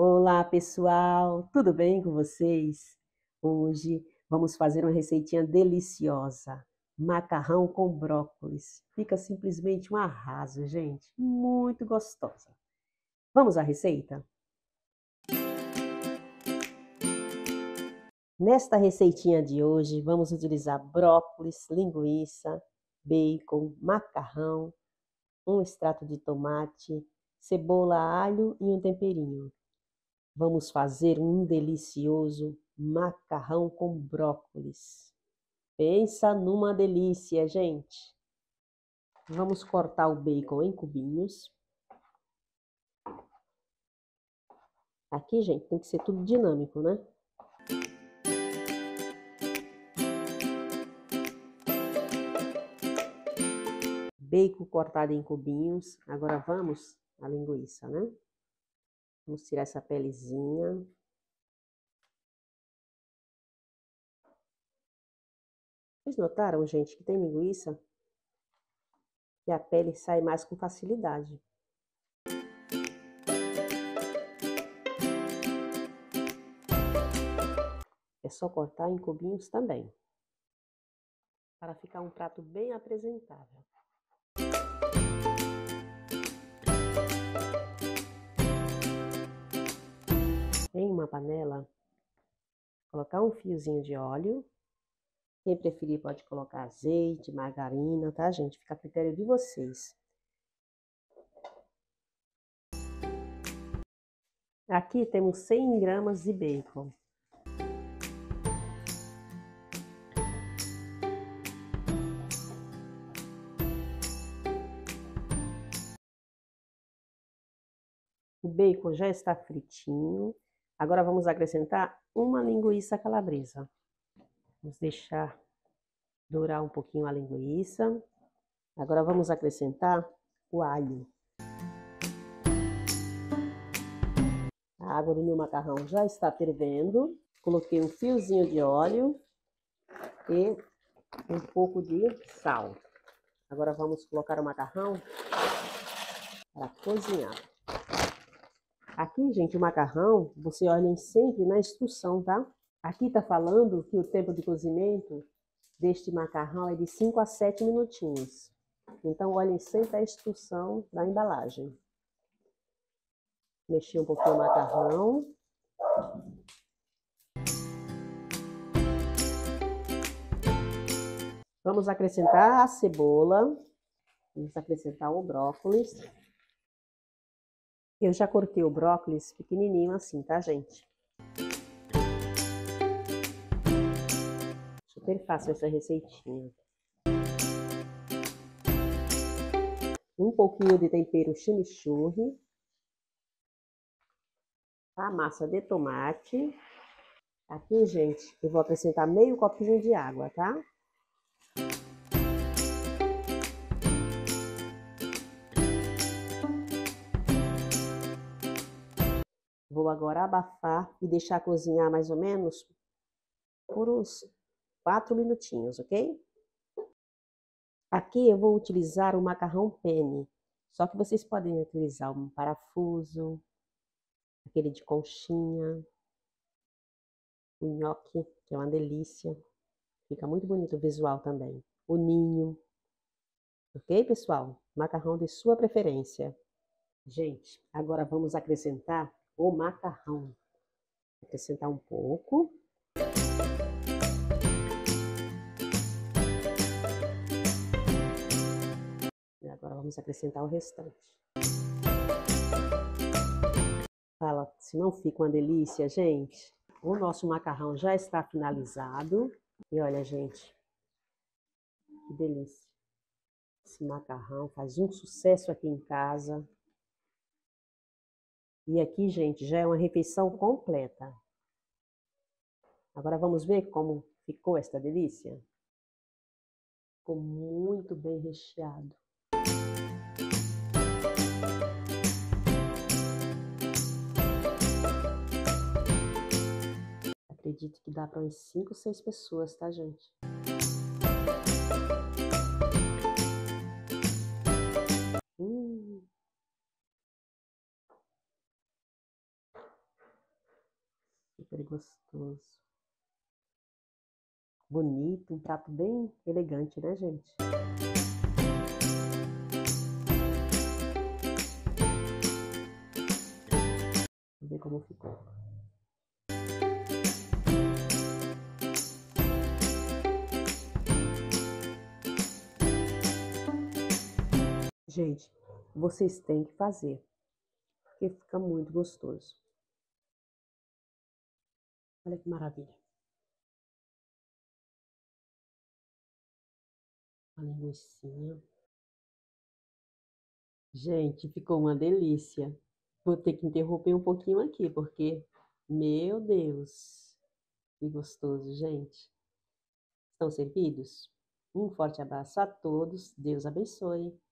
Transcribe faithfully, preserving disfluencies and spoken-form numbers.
Olá pessoal, tudo bem com vocês? Hoje vamos fazer uma receitinha deliciosa, macarrão com brócolis. Fica simplesmente um arraso, gente, muito gostosa. Vamos à receita? Nesta receitinha de hoje vamos utilizar brócolis, linguiça, bacon, macarrão, um extrato de tomate, cebola, alho e um temperinho. Vamos fazer um delicioso macarrão com brócolis. Pensa numa delícia, gente! Vamos cortar o bacon em cubinhos. Aqui, gente, tem que ser tudo dinâmico, né? Bacon cortado em cubinhos. Agora vamos à linguiça, né? Vamos tirar essa pelezinha. Vocês notaram, gente, que tem linguiça que a pele sai mais com facilidade. É só cortar em cubinhos também, para ficar um prato bem apresentável. Em uma panela, colocar um fiozinho de óleo. Quem preferir pode colocar azeite, margarina, tá, gente? Fica a critério de vocês. Aqui temos cem gramas de bacon. O bacon já está fritinho. Agora vamos acrescentar uma linguiça calabresa. Vamos deixar dourar um pouquinho a linguiça. Agora vamos acrescentar o alho. A água do meu macarrão já está fervendo. Coloquei um fiozinho de óleo e um pouco de sal. Agora vamos colocar o macarrão para cozinhar. Aqui, gente, o macarrão, você olhem sempre na instrução, tá? Aqui tá falando que o tempo de cozimento deste macarrão é de cinco a sete minutinhos. Então, olhem sempre a instrução da embalagem. Mexi um pouquinho o macarrão. Vamos acrescentar a cebola. Vamos acrescentar o brócolis. Eu já cortei o brócolis pequenininho assim, tá, gente? Super fácil essa receitinha. Um pouquinho de tempero chimichurri. A massa de tomate. Aqui, gente, eu vou acrescentar meio copinho de água, tá? Vou agora abafar e deixar cozinhar mais ou menos por uns quatro minutinhos, ok? Aqui eu vou utilizar o macarrão penne, só que vocês podem utilizar um parafuso, aquele de conchinha, o nhoque, que é uma delícia. Fica muito bonito o visual também. O ninho, ok, pessoal? Macarrão de sua preferência. Gente, agora vamos acrescentar o macarrão. Vou acrescentar um pouco. E agora vamos acrescentar o restante. Fala, se não fica uma delícia, gente. O nosso macarrão já está finalizado. E olha, gente, que delícia. Esse macarrão faz um sucesso aqui em casa. E aqui, gente, já é uma refeição completa. Agora vamos ver como ficou esta delícia. Ficou muito bem recheado. Acredito que dá para umas cinco, seis pessoas, tá, gente? super gostoso. Bonito, um prato bem elegante, né, gente? Vamos ver como ficou. Gente, vocês têm que fazer, porque fica muito gostoso. Olha que maravilha. A linguiçinha. Gente, ficou uma delícia. Vou ter que interromper um pouquinho aqui, porque, meu Deus, que gostoso, gente. Estão servidos? Um forte abraço a todos. Deus abençoe.